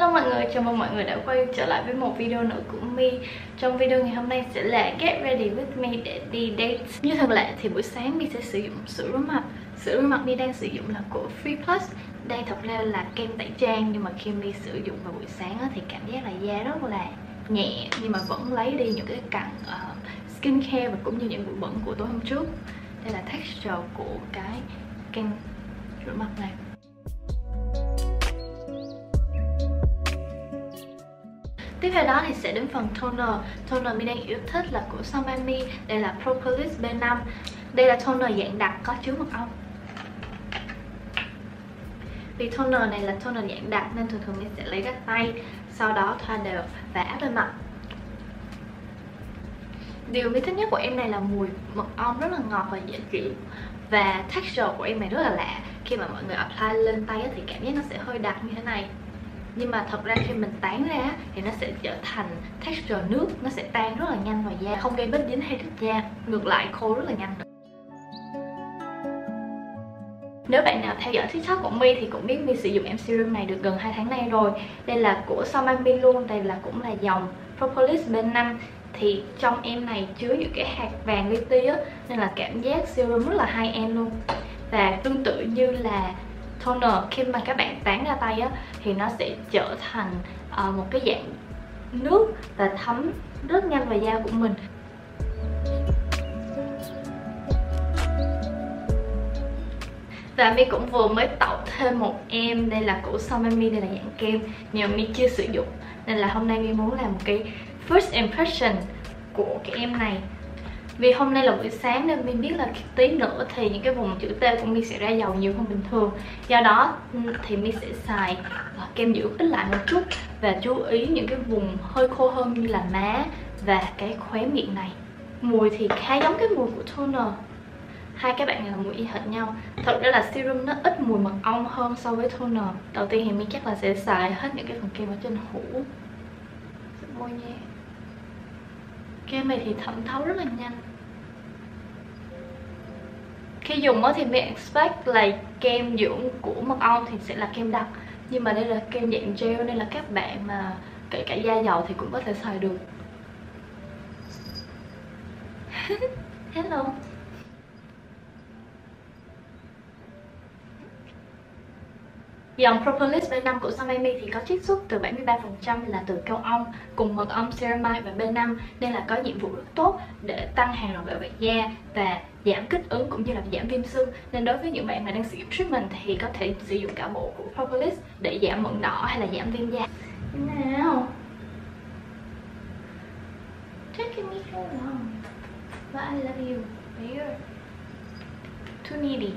Hello mọi người, chào mừng mọi người đã quay trở lại với một video nữa của Mi. Trong video ngày hôm nay sẽ là Get Ready With Me để đi date. Như thường lệ thì buổi sáng Mi sẽ sử dụng sữa rửa mặt. Sữa rửa mặt Mi đang sử dụng là của Free Plus. Đây thật ra là kem tẩy trang, nhưng mà khi Mi sử dụng vào buổi sáng thì cảm giác là da rất là nhẹ, nhưng mà vẫn lấy đi những cái cặn skincare và cũng như những bụi bẩn của tối hôm trước. Đây là texture của cái kem rửa mặt này. Tiếp theo đó thì sẽ đến phần toner. Toner mình đang yêu thích là của Some By Mi. Đây là Propolis B5. Đây là toner dạng đặc có chứa mật ong. Vì toner này là toner dạng đặc nên thường thường mình sẽ lấy ra tay, sau đó thoa đều và áp lên mặt. Điều mình thích nhất của em này là mùi mật ong rất là ngọt và dễ chịu. Và texture của em này rất là lạ. Khi mà mọi người apply lên tay thì cảm giác nó sẽ hơi đặc như thế này, nhưng mà thật ra khi mình tán ra thì nó sẽ trở thành texture nước, nó sẽ tan rất là nhanh vào da, không gây bết dính hay rứt da, ngược lại khô rất là nhanh. Nếu bạn nào theo dõi TikTok của Mi thì cũng biết Mi sử dụng em serum này được gần 2 tháng nay rồi. Đây là của Some By Mi luôn, đây là cũng là dòng Propolis B5. Thì trong em này chứa những cái hạt vàng li ti á, nên là cảm giác serum rất là high end luôn. Và tương tự như là toner, khi mà các bạn tán ra tay á, thì nó sẽ trở thành một cái dạng nước và thấm rất nhanh vào da của mình. Và Mi cũng vừa mới tậu thêm một em, đây là của Some By Mi, đây là dạng kem, nhưng Mi chưa sử dụng nên là hôm nay Mi muốn làm một cái first impression của cái em này. Vì hôm nay là buổi sáng nên mình biết là tí nữa thì những cái vùng chữ T của mình sẽ ra dầu nhiều hơn bình thường. Do đó thì mình sẽ xài kem dưỡng ít lại một chút và chú ý những cái vùng hơi khô hơn như là má và cái khóe miệng này. Mùi thì khá giống cái mùi của toner. Hai cái bạn này là mùi y hệt nhau. Thật ra là serum nó ít mùi mật ong hơn so với toner. Đầu tiên thì mình chắc là sẽ xài hết những cái phần kem ở trên hũ. Môi nha. Kem này thì thẩm thấu rất là nhanh. Khi dùng thì mình expect là kem dưỡng của mật ong thì sẽ là kem đặc, nhưng mà đây là kem dạng gel nên là các bạn mà kể cả da dầu thì cũng có thể xài được. Hello. Dòng Propolis B5 của Some By Mi thì có chiết xuất từ 73% là từ keo ong cùng mật ong ceramide và B5, nên là có nhiệm vụ rất tốt để tăng hàng rào bảo vệ da và giảm kích ứng cũng như là giảm viêm sưng. Nên đối với những bạn mà đang sử dụng treatment thì có thể sử dụng cả bộ của Propolis để giảm mụn đỏ hay là giảm viêm da. Nào, take me so long, but I love you, you're too needy.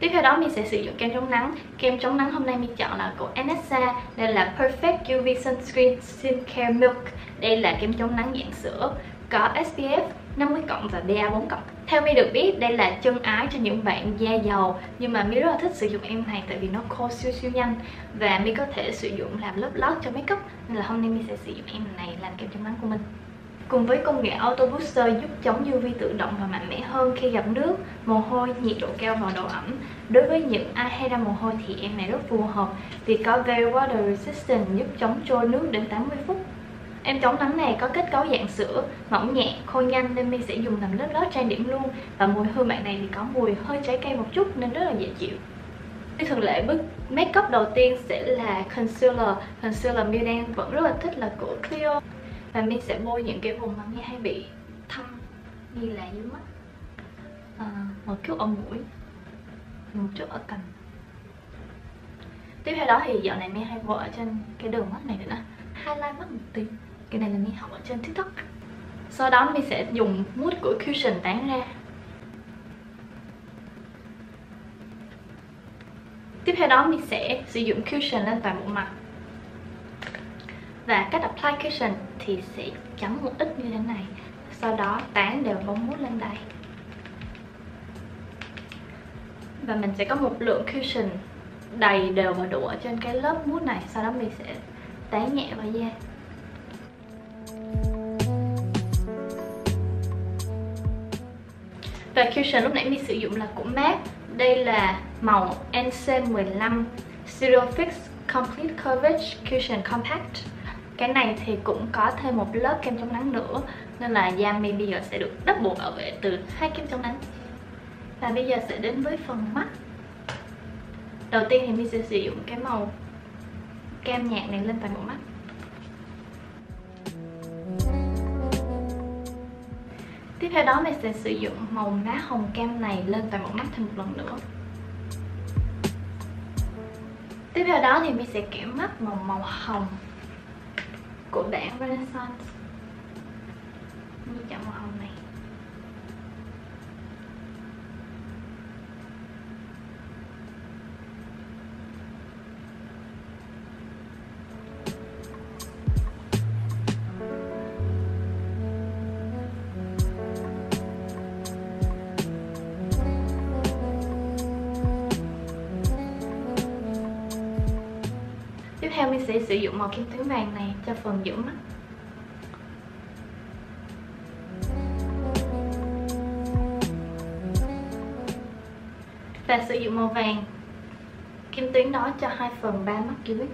Tiếp theo đó mình sẽ sử dụng kem chống nắng. Kem chống nắng hôm nay mình chọn là của Anessa. Đây là Perfect UV Sunscreen Skincare Milk. Đây là kem chống nắng dạng sữa, có SPF 50+ và BA4+. Theo mình được biết đây là chân ái cho những bạn da dầu, nhưng mà mình rất là thích sử dụng em này tại vì nó khô siêu nhanh và mình có thể sử dụng làm lớp lót cho makeup, nên là hôm nay mình sẽ sử dụng em này làm kem chống nắng của mình. Cùng với công nghệ Auto Booster giúp chống UV tự động và mạnh mẽ hơn khi gặp nước, mồ hôi, nhiệt độ cao và độ ẩm. Đối với những ai hay ra mồ hôi thì em này rất phù hợp vì có Very Water Resistant giúp chống trôi nước đến 80 phút. Em chống nắng này có kết cấu dạng sữa, mỏng nhẹ, khô nhanh nên mình sẽ dùng làm lớp lót trang điểm luôn. Và mùi hương bạn này thì có mùi hơi trái cây một chút nên rất là dễ chịu. Như thường lệ, bước make up đầu tiên sẽ là concealer. Concealer Mi đang vẫn rất là thích là của Clio. Và mình sẽ bôi những cái vùng mà nghe hay bị thâm như là dưới mắt, một chút ở mũi, một chút ở cằm. Tiếp theo đó thì dạo này mình hay bôi ở trên cái đường mắt này nữa, highlight mắt một tí. Cái này là mình học ở trên TikTok. Sau đó mình sẽ dùng mousse của Cushion tán ra. Tiếp theo đó mình sẽ sử dụng Cushion lên toàn bộ mặt. Và cách apply cushion thì sẽ chấm một ít như thế này, sau đó tán đều bông mút lên đây. Và mình sẽ có một lượng cushion đầy đều và đủ ở trên cái lớp mút này, sau đó mình sẽ tán nhẹ vào da. Và cushion lúc nãy mình sử dụng là của MAC. Đây là màu NC15 Studio Fix Complete Coverage Cushion Compact. Cái này thì cũng có thêm một lớp kem chống nắng nữa, nên là da mi bây giờ sẽ được double bảo vệ từ hai kem chống nắng. Và bây giờ sẽ đến với phần mắt. Đầu tiên thì mình sẽ sử dụng cái màu kem nhạt này lên toàn bộ mắt. Tiếp theo đó mình sẽ sử dụng màu má hồng kem này lên toàn bộ mắt thêm một lần nữa. Tiếp theo đó thì mình sẽ kẻ mắt bằng màu hồng của đảng Renaissance. Mình chọn màu hồng này. Theo mình sẽ sử dụng màu kem tuyến vàng này cho phần giữa mắt. Và sử dụng màu vàng kem tuyến đó cho 2/3 mắt dưới.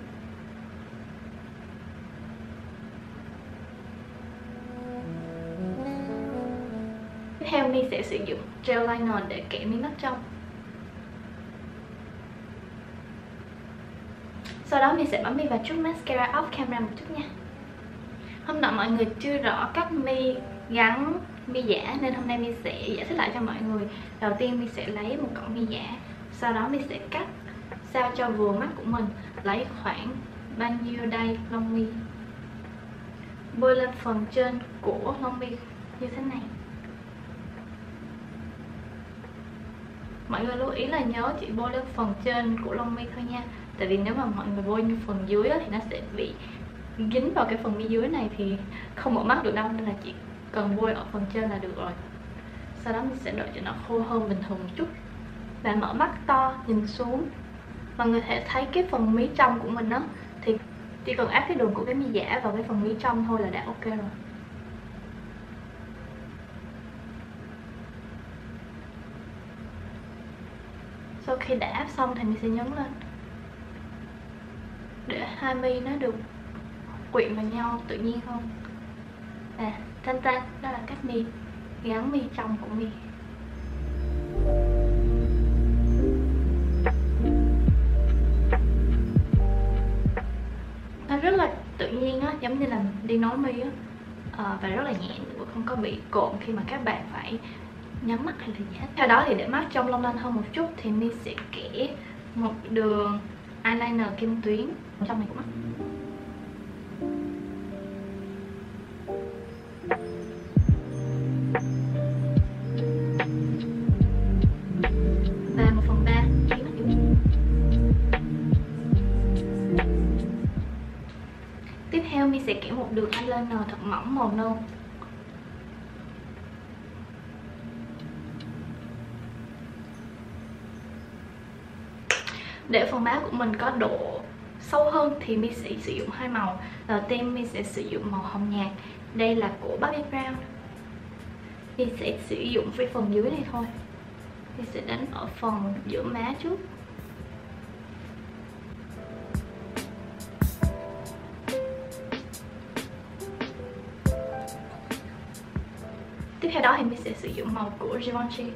Tiếp theo mình sẽ sử dụng gel liner để kẻ miếng mắt trong. Sau đó mình sẽ bấm mi và chút mascara off camera một chút nha. Hôm nọ mọi người chưa rõ cách mi gắn mi giả, nên hôm nay mình sẽ giải thích lại cho mọi người. Đầu tiên mình sẽ lấy một cọng mi giả, sau đó mình sẽ cắt sao cho vừa mắt của mình, lấy khoảng bao nhiêu đây lông mi, bôi lên phần trên của lông mi như thế này. Mọi người lưu ý là nhớ chỉ bôi lên phần trên của lông mi thôi nha. Tại vì nếu mà mọi người bôi như phần dưới thì nó sẽ bị dính vào cái phần mi dưới này thì không mở mắt được đâu. Nên là chỉ cần bôi ở phần trên là được rồi. Sau đó mình sẽ đợi cho nó khô hơn bình thường một chút. Và mở mắt to nhìn xuống. Mọi người thể thấy cái phần mí trong của mình đó. Thì chỉ cần áp cái đường của cái mi giả vào cái phần mí trong thôi là đã ok rồi. Sau khi đã áp xong thì mình sẽ nhấn lên để hai mi nó được quyện vào nhau tự nhiên hơn. À, tan tan, đó là cách mi gắn mi trong của mi. Nó rất là tự nhiên á, giống như là đi nối mi á, và rất là nhẹ, không có bị cộm khi mà các bạn phải nhắm mắt hay là gì hết. Theo đó thì để mắt trong long lanh hơn một chút thì mi sẽ kẻ một đường eyeliner kim tuyến trong này của mắt. Và 1/3 khiến mắt yếu. Tiếp theo mình sẽ kẻ một đường eyeliner thật mỏng màu nâu. Để phần má của mình có độ sâu hơn thì mình sẽ sử dụng hai màu. Đầu tiên mình sẽ sử dụng màu hồng nhạt. Đây là của Bobbi Brown. Mình sẽ sử dụng với phần dưới này thôi. Mình sẽ đánh ở phần giữa má trước. Tiếp theo đó thì mình sẽ sử dụng màu của Givenchy.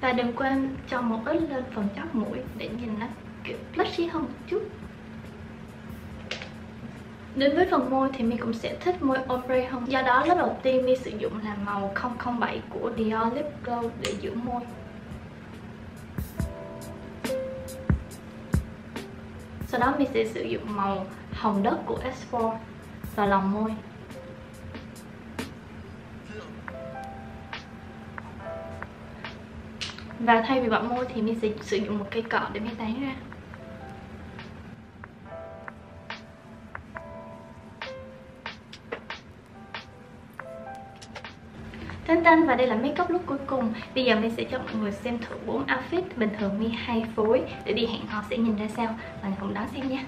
Và đừng quên cho một ít lên phần chóp mũi để nhìn nó kiểu plushy hơn một chút. Đến với phần môi thì mình cũng sẽ thích môi ombre hơn. Do đó lớp đầu tiên mình sử dụng là màu 007 của Dior Lip Glow để dưỡng môi. Sau đó mình sẽ sử dụng màu hồng đất của S4 vào lòng môi. Và thay vì bặm môi thì mình sẽ sử dụng một cây cọ để mình tán ra. Tan tan, và đây là make up lúc cuối cùng. Bây giờ mình sẽ cho mọi người xem thử 4 outfit bình thường mình hay phối để đi hẹn hò sẽ nhìn ra sao. Mọi người cùng đón xem nha.